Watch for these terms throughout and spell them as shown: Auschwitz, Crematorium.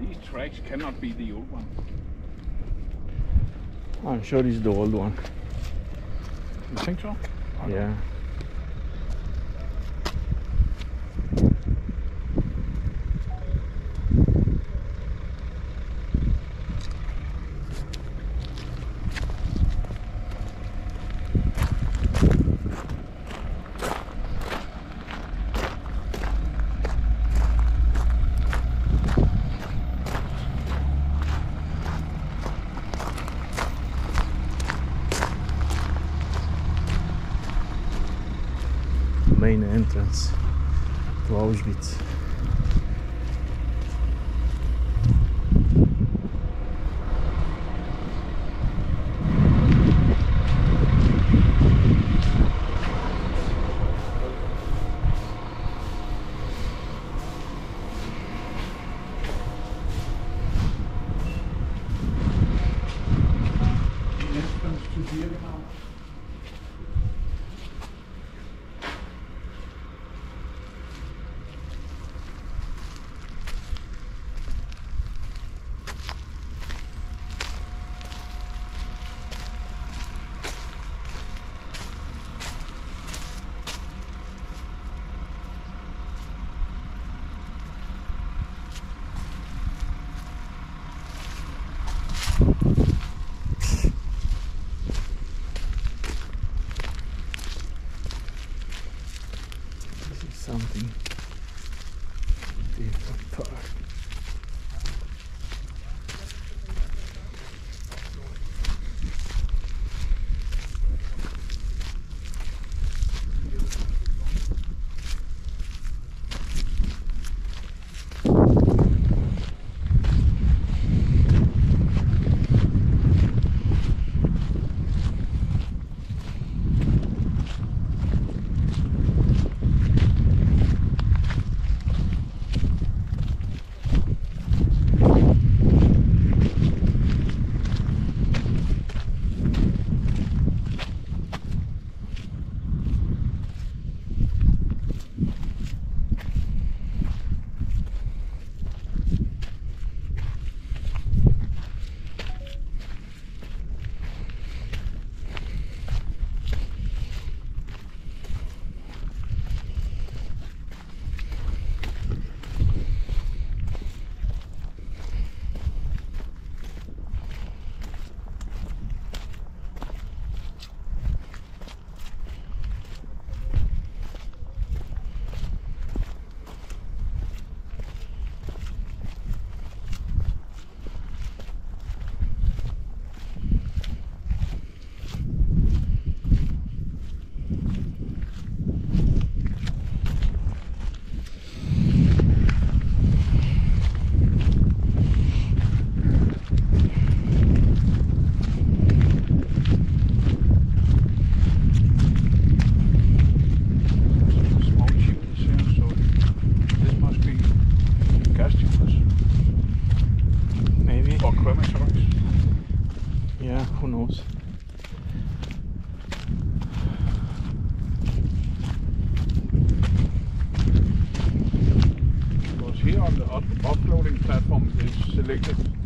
These tracks cannot be the old one. I'm sure it's the old one. You think so? Yeah. Main entrance to Auschwitz. Something different part.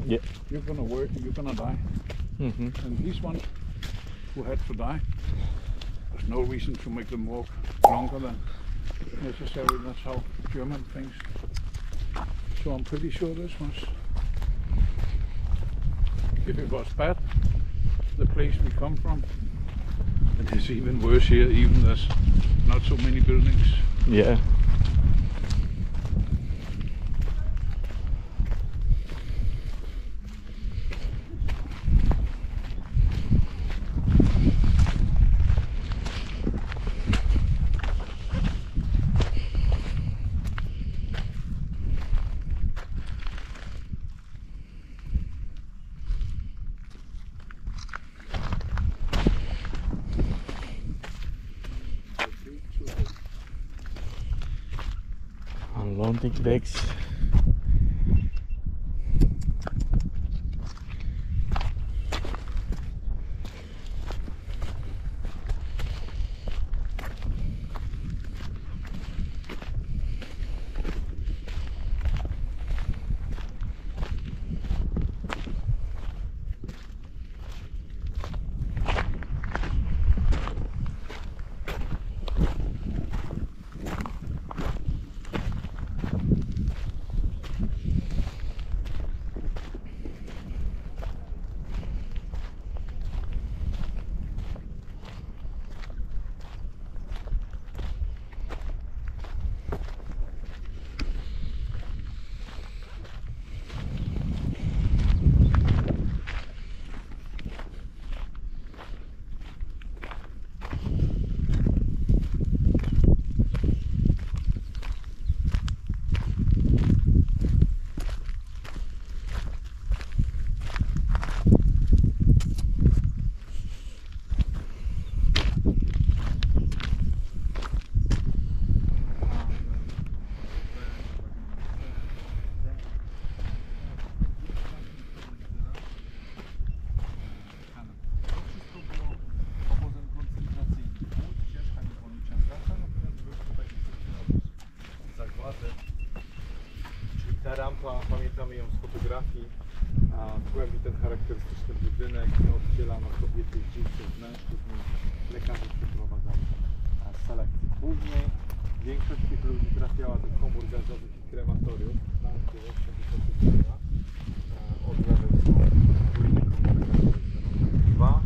Yeah. You're gonna work, you're gonna die. Mm-hmm. And these ones who had to die, there's no reason to make them walk longer than necessary. That's how German things. So I'm pretty sure this was, if it was bad, the place we come from, it is even worse here, even there's not so many buildings. Yeah. Bags. Ta rampa, pamiętamy ją z fotografii, a w głębi ten charakterystyczny budynek oddzielano kobiety i dziewczyn, mężczyzn, lekarzy przeprowadzanych z selekcji głównej. Większość tych ludzi trafiała do komór gazowych i krematoriów. Od lewej strony kolejne komory gazowe.